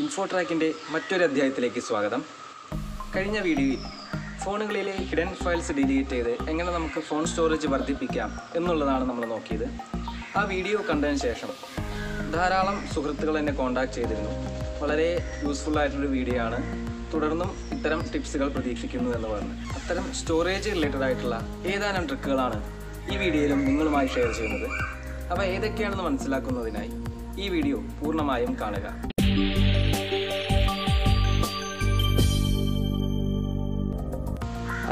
ഇൻഫോട്രാക്കിൻ്റെ മറ്റൊരു അധ്യായത്തിലേക്ക് സ്വാഗതം. കഴിഞ്ഞ വീഡിയോയിൽ ഫോണുകളിലെ ഹിഡൻ ഫയൽസ് ഡിലീറ്റ് ചെയ്ത് എങ്ങനെ നമുക്ക് ഫോൺ സ്റ്റോറേജ് വർദ്ധിപ്പിക്കാം എന്നുള്ളതാണ് നമ്മൾ നോക്കിയത്. ആ വീഡിയോ കണ്ടതിന് ശേഷം ധാരാളം സുഹൃത്തുക്കൾ എന്നെ കോൺടാക്ട് ചെയ്തിരുന്നു. വളരെ യൂസ്ഫുള്ളായിട്ടൊരു വീഡിയോ ആണ്, തുടർന്നും ഇത്തരം ടിപ്സുകൾ പ്രതീക്ഷിക്കുന്നു എന്ന് പറഞ്ഞു. അത്തരം സ്റ്റോറേജ് റിലേറ്റഡ് ആയിട്ടുള്ള ഏതാനും ട്രിക്കുകളാണ് ഈ വീഡിയോയിലും നിങ്ങളുമായി ഷെയർ ചെയ്യുന്നത്. അപ്പോൾ ഏതൊക്കെയാണെന്ന് മനസ്സിലാക്കുന്നതിനായി ഈ വീഡിയോ പൂർണ്ണമായും കാണുക.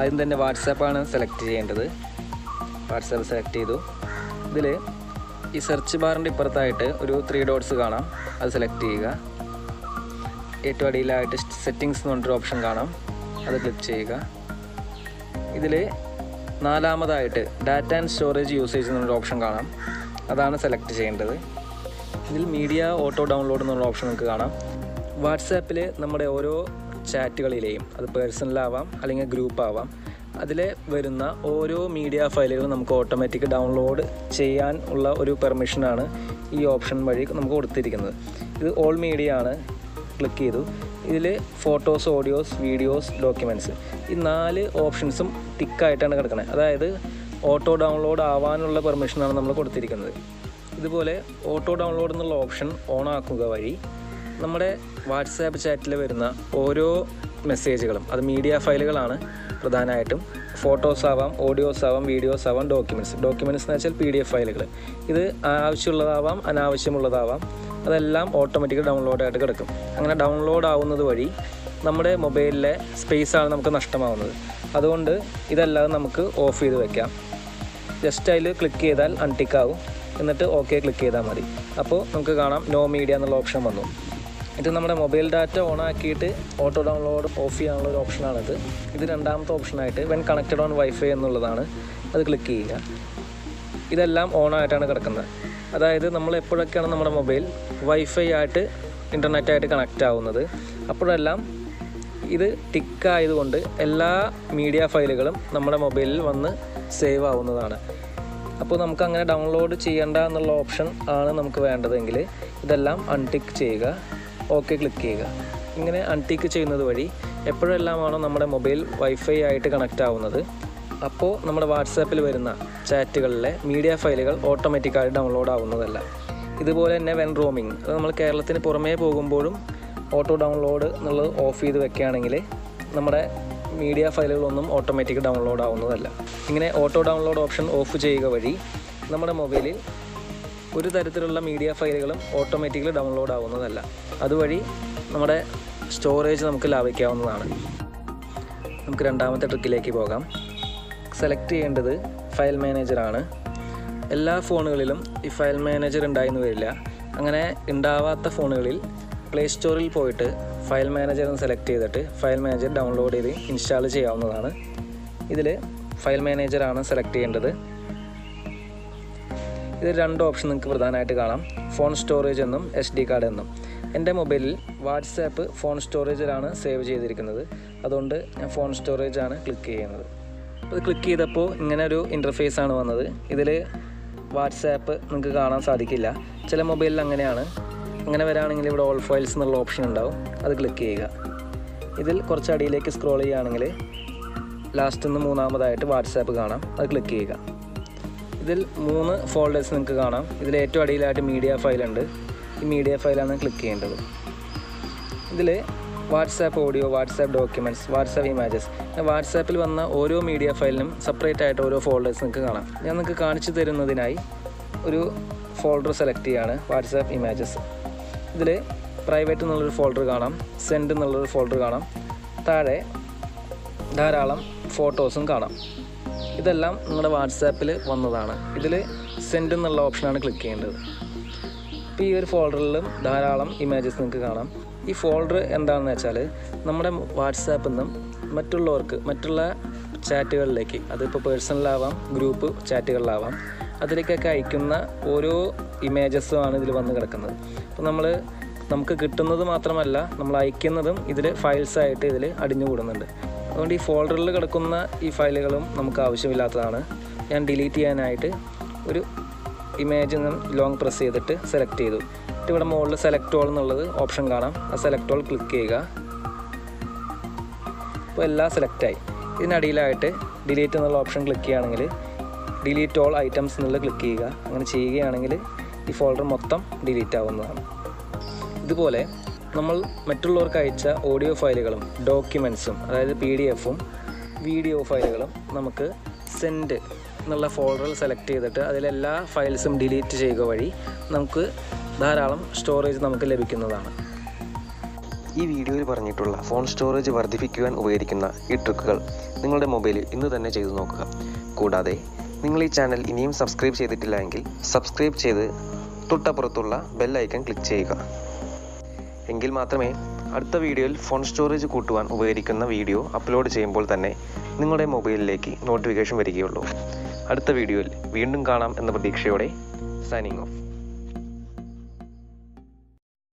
ആദ്യം തന്നെ വാട്സാപ്പാണ് സെലക്ട് ചെയ്യേണ്ടത്. വാട്സാപ്പ് സെലക്ട് ചെയ്തു. ഇതിൽ ഈ സെർച്ച് ബാറിൻ്റെ ഇപ്പുറത്തായിട്ട് ഒരു 3 dots കാണാം, അത് സെലക്ട് ചെയ്യുക. ഏറ്റവും അടിയിലായിട്ട് സെറ്റിങ്സ് എന്ന് പറഞ്ഞൊരു ഓപ്ഷൻ കാണാം, അത് ക്ലിക്ക് ചെയ്യുക. ഇതിൽ നാലാമതായിട്ട് ഡാറ്റ ആൻഡ് സ്റ്റോറേജ് യൂസേജ് എന്നൊരു ഓപ്ഷൻ കാണാം, അതാണ് സെലക്ട് ചെയ്യേണ്ടത്. ഇതിൽ മീഡിയ ഓട്ടോ ഡൗൺലോഡ് എന്നുള്ള ഓപ്ഷൻ നമുക്ക് കാണാം. വാട്സാപ്പിൽ നമ്മുടെ ഓരോ ചാറ്റുകളിലെയും, അത് പേഴ്സണലാവാം അല്ലെങ്കിൽ ഗ്രൂപ്പാവാം, അതിൽ വരുന്ന ഓരോ മീഡിയ ഫയലുകളും നമുക്ക് ഓട്ടോമാറ്റിക് ഡൗൺലോഡ് ചെയ്യാൻ ഉള്ള ഒരു പെർമിഷനാണ് ഈ ഓപ്ഷൻ വഴി നമുക്ക് കൊടുത്തിരിക്കുന്നത്. ഇത് ഓൾ മീഡിയ ആണ്, ക്ലിക്ക് ചെയ്തു. ഇതിൽ ഫോട്ടോസ്, ഓഡിയോസ്, വീഡിയോസ്, ഡോക്യുമെൻറ്റ്സ്, ഈ 4 ഓപ്ഷൻസും ടിക്കായിട്ടാണ് കിടക്കുന്നത്. അതായത് ഓട്ടോ ഡൗൺലോഡ് ആവാനുള്ള പെർമിഷനാണ് നമ്മൾ കൊടുത്തിരിക്കുന്നത്. ഇതുപോലെ ഓട്ടോ ഡൗൺലോഡ് എന്നുള്ള ഓപ്ഷൻ ഓണാക്കുക വഴി നമ്മുടെ വാട്സാപ്പ് ചാറ്റിൽ വരുന്ന ഓരോ മെസ്സേജുകളും, അത് മീഡിയ ഫയലുകളാണ് പ്രധാനമായിട്ടും, ഫോട്ടോസ് ആവാം, ഓഡിയോസ് ആവാം, വീഡിയോസ് ആവാം, ഡോക്യുമെൻറ്റ്സ് എന്ന് വെച്ചാൽ PDF ഫയലുകൾ, ഇത് ആവശ്യമുള്ളതാവാം അനാവശ്യമുള്ളതാവാം, അതെല്ലാം ഓട്ടോമാറ്റിക് ഡൗൺലോഡായിട്ട് കിടക്കും. അങ്ങനെ ഡൗൺലോഡ് ആവുന്നത് വഴി നമ്മുടെ മൊബൈലിലെ സ്പേസാണ് നമുക്ക് നഷ്ടമാവുന്നത്. അതുകൊണ്ട് ഇതെല്ലാം നമുക്ക് ഓഫ് ചെയ്ത് വയ്ക്കാം. ജസ്റ്റ് അതിൽ ക്ലിക്ക് ചെയ്താൽ അൺടിക്കാവും, എന്നിട്ട് ഓക്കെ ക്ലിക്ക് ചെയ്താൽ മതി. അപ്പോൾ നമുക്ക് കാണാം നോ മീഡിയ എന്നുള്ള ഓപ്ഷൻ വന്നു. ഇത് നമ്മുടെ മൊബൈൽ ഡാറ്റ ഓണാക്കിയിട്ട് ഓട്ടോ ഡൗൺലോഡ് ഓഫ് ചെയ്യാനുള്ള ഒരു ഓപ്ഷനാണിത്. ഇത് 2ാമത്തെ ഓപ്ഷനായിട്ട് വെൻ കണക്റ്റഡ് ഓൺ വൈഫൈ എന്നുള്ളതാണ്, അത് ക്ലിക്ക് ചെയ്യുക. ഇതെല്ലാം ഓണായിട്ടാണ് കിടക്കുന്നത്. അതായത് നമ്മൾ എപ്പോഴൊക്കെയാണ് നമ്മുടെ മൊബൈൽ വൈഫൈ ആയിട്ട് ഇൻ്റർനെറ്റായിട്ട് കണക്റ്റ് ആവുന്നത്, അപ്പോഴെല്ലാം ഇത് ടിക്കായതുകൊണ്ട് എല്ലാ മീഡിയ ഫയലുകളും നമ്മുടെ മൊബൈലിൽ വന്ന് സേവ് ആവുന്നതാണ്. അപ്പോൾ നമുക്ക് അങ്ങനെ ഡൗൺലോഡ് ചെയ്യേണ്ട എന്നുള്ള ഓപ്ഷൻ ആണ് നമുക്ക് വേണ്ടതെങ്കിൽ ഇതെല്ലാം അൺടിക്ക് ചെയ്യുക, ഓക്കെ ക്ലിക്ക് ചെയ്യുക. ഇങ്ങനെ അൺടിക്ക് ചെയ്യുന്നത് വഴി എപ്പോഴെല്ലാമാണോ നമ്മുടെ മൊബൈൽ വൈഫൈ ആയിട്ട് കണക്റ്റ് ആവുന്നത്, അപ്പോൾ നമ്മുടെ വാട്സാപ്പിൽ വരുന്ന ചാറ്റുകളിലെ മീഡിയ ഫയലുകൾ ഓട്ടോമാറ്റിക്കായിട്ട് ഡൗൺലോഡ് ആവുന്നതല്ല. ഇതുപോലെ തന്നെ വെൻ റോമിങ്, അത് നമ്മൾ കേരളത്തിന് പുറമേ പോകുമ്പോഴും ഓട്ടോ ഡൗൺലോഡ് എന്നുള്ളത് ഓഫ് ചെയ്ത് വെക്കുകയാണെങ്കിൽ നമ്മുടെ മീഡിയ ഫയലുകളൊന്നും ഓട്ടോമാറ്റിക് ഡൗൺലോഡ് ആവുന്നതല്ല. ഇങ്ങനെ ഓട്ടോ ഡൗൺലോഡ് ഓപ്ഷൻ ഓഫ് ചെയ്യുക വഴി നമ്മുടെ മൊബൈലിൽ ഒരു തരത്തിലുള്ള മീഡിയ ഫയലുകളും ഓട്ടോമാറ്റിക്കലി ഡൗൺലോഡ് ആവുന്നതല്ല. അതുവഴി നമ്മുടെ സ്റ്റോറേജ് നമുക്ക് ലാഭിക്കാവുന്നതാണ്. നമുക്ക് 2ാമത്തെ ട്രിക്കിലേക്ക് പോകാം. സെലക്ട് ചെയ്യേണ്ടത് ഫയൽ മാനേജറാണ്. എല്ലാ ഫോണുകളിലും ഈ ഫയൽ മാനേജർ ഉണ്ടായിരുന്നു വരില്ല. അങ്ങനെ ഉണ്ടാവാത്ത ഫോണുകളിൽ പ്ലേ സ്റ്റോറിൽ പോയിട്ട് ഫയൽ മാനേജർ എന്ന് സെലക്ട് ചെയ്തിട്ട് ഫയൽ മാനേജർ ഡൗൺലോഡ് ചെയ്ത് ഇൻസ്റ്റാൾ ചെയ്യാവുന്നതാണ്. ഇതിൽ ഫയൽ മാനേജറാണ് സെലക്ട് ചെയ്യേണ്ടത്. ഇതിൽ 2 ഓപ്ഷൻ നിങ്ങൾക്ക് പ്രധാനമായിട്ട് കാണാം, ഫോൺ സ്റ്റോറേജ് എന്നും SD കാർഡ് എന്നും. എൻ്റെ മൊബൈലിൽ വാട്സാപ്പ് ഫോൺ സ്റ്റോറേജിലാണ് സേവ് ചെയ്തിരിക്കുന്നത്, അതുകൊണ്ട് ഞാൻ ഫോൺ സ്റ്റോറേജാണ് ക്ലിക്ക് ചെയ്യുന്നത്. അത് ക്ലിക്ക് ചെയ്തപ്പോൾ ഇങ്ങനെ ഒരു ഇൻ്റർഫേസാണ് വന്നത്. ഇതിൽ വാട്സാപ്പ് നിങ്ങൾക്ക് കാണാൻ സാധിക്കില്ല, ചില മൊബൈലിൽ അങ്ങനെയാണ്. അങ്ങനെ വരാണെങ്കിൽ ഇവിടെ ഓൾ ഫയൽസ് എന്നുള്ള ഓപ്ഷൻ ഉണ്ടാവും, അത് ക്ലിക്ക് ചെയ്യുക. ഇതിൽ കുറച്ച് അടിയിലേക്ക് സ്ക്രോൾ ചെയ്യുകയാണെങ്കിൽ ലാസ്റ്റ് നിന്ന് 3ാമതായിട്ട് വാട്സാപ്പ് കാണാം, അത് ക്ലിക്ക് ചെയ്യുക. ഇതിൽ 3 ഫോൾഡേഴ്സ് നിങ്ങൾക്ക് കാണാം. ഇതിൽ ഏറ്റവും അടിയിലായിട്ട് മീഡിയ ഫയലുണ്ട്, ഈ മീഡിയ ഫയലാണ് ക്ലിക്ക് ചെയ്യേണ്ടത്. ഇതിൽ WhatsApp audio, WhatsApp documents, WhatsApp images, വാട്സാപ്പിൽ വന്ന ഓരോ മീഡിയ ഫയലിനും സെപ്പറേറ്റ് ആയിട്ട് ഓരോ ഫോൾഡേഴ്സ് നിങ്ങൾക്ക് കാണാം. ഞാൻ നിങ്ങൾക്ക് കാണിച്ചു തരുന്നതിനായി ഒരു ഫോൾഡർ സെലക്ട് ചെയ്യുകയാണ്, വാട്സാപ്പ് ഇമേജസ്. ഇതിൽ പ്രൈവറ്റ് എന്നുള്ളൊരു ഫോൾഡർ കാണാം, സെൻഡ് എന്നുള്ളൊരു ഫോൾഡർ കാണാം, താഴെ ധാരാളം ഫോട്ടോസും കാണാം. ഇതെല്ലാം നിങ്ങളുടെ വാട്സാപ്പിൽ വന്നതാണ്. ഇതിൽ സെൻഡ് എന്നുള്ള ഓപ്ഷനാണ് ക്ലിക്ക് ചെയ്യേണ്ടത്. ഇപ്പോൾ ഈ ഒരു ഫോൾഡറിലും ധാരാളം ഇമേജസ് നിങ്ങൾക്ക് കാണാം. ഈ ഫോൾഡർ എന്താണെന്ന് വെച്ചാൽ നമ്മുടെ വാട്സാപ്പിൽ നിന്നും മറ്റുള്ള ചാറ്റുകളിലേക്ക്, അതിപ്പോൾ പേഴ്സണലാവാം ഗ്രൂപ്പ് ചാറ്റുകളിലാവാം, അതിലേക്കൊക്കെ അയക്കുന്ന ഓരോ ഇമേജസുമാണ് ഇതിൽ വന്ന് കിടക്കുന്നത്. അപ്പോൾ നമുക്ക് കിട്ടുന്നത് മാത്രമല്ല, നമ്മൾ അയക്കുന്നതും ഇതിൽ ഫയൽസായിട്ട് ഇതിൽ അടിഞ്ഞുകൂടുന്നുണ്ട്. അതുകൊണ്ട് ഈ ഫോൾഡറിൽ കിടക്കുന്ന ഈ ഫയലുകളും നമുക്ക് ആവശ്യമില്ലാത്തതാണ്. ഞാൻ ഡിലീറ്റ് ചെയ്യാനായിട്ട് ഒരു ഇമേജ് ലോങ് പ്രസ് ചെയ്തിട്ട് സെലക്ട് ചെയ്തു. ലാസ്റ്റ് ഇവിടെ മുകളിൽ സെലക്ട് ഓൾ എന്നുള്ളത് ഓപ്ഷൻ കാണാം. ആ സെലക്ട് ഓൾ ക്ലിക്ക് ചെയ്യുക. അപ്പോൾ എല്ലാം സെലക്റ്റായി. ഇതിനടിയിലായിട്ട് ഡിലീറ്റ് എന്നുള്ള ഓപ്ഷൻ ക്ലിക്ക് ചെയ്യുകയാണെങ്കിൽ ഡിലീറ്റ് ഓൾ ഐറ്റംസ് എന്നുള്ളത് ക്ലിക്ക് ചെയ്യുക. അങ്ങനെ ചെയ്യുകയാണെങ്കിൽ ഈ ഫോൾഡർ മൊത്തം ഡിലീറ്റ് ആവുന്നതാണ്. ഇതുപോലെ നമ്മൾ മറ്റുള്ളവർക്ക് അയച്ച ഓഡിയോ ഫയലുകളും ഡോക്യുമെൻസും, അതായത് PDF-ഉം വീഡിയോ ഫയലുകളും നമുക്ക് സെൻഡ് എന്നുള്ള ഫോൾഡറിൽ സെലക്ട് ചെയ്തിട്ട് അതിലെല്ലാ ഫയൽസും ഡിലീറ്റ് ചെയ്യുക വഴി നമുക്ക് ധാരാളം സ്റ്റോറേജ് നമുക്ക് ലഭിക്കുന്നതാണ്. ഈ വീഡിയോയിൽ പറഞ്ഞിട്ടുള്ള ഫോൺ സ്റ്റോറേജ് വർദ്ധിപ്പിക്കുവാൻ ഉപകരിക്കുന്ന ഈ ട്രിക്കുകൾ നിങ്ങളുടെ മൊബൈലിൽ ഇന്ന് തന്നെ ചെയ്തു നോക്കുക. കൂടാതെ നിങ്ങൾ ഈ ചാനൽ ഇനിയും സബ്സ്ക്രൈബ് ചെയ്തിട്ടില്ല എങ്കിൽ സബ്സ്ക്രൈബ് ചെയ്ത് തൊട്ടപ്പുറത്തുള്ള ബെൽ ഐക്കൺ ക്ലിക്ക് ചെയ്യുക. എങ്കിൽ മാത്രമേ അടുത്ത വീഡിയോയിൽ ഫോൺ സ്റ്റോറേജ് കൂട്ടുവാൻ ഉപകരിക്കുന്ന വീഡിയോ അപ്ലോഡ് ചെയ്യുമ്പോൾ തന്നെ നിങ്ങളുടെ മൊബൈലിലേക്ക് നോട്ടിഫിക്കേഷൻ വരികയുള്ളൂ. അടുത്ത വീഡിയോയിൽ വീണ്ടും കാണാം എന്ന പ്രതീക്ഷയോടെ സൈനിങ് ഓഫ്.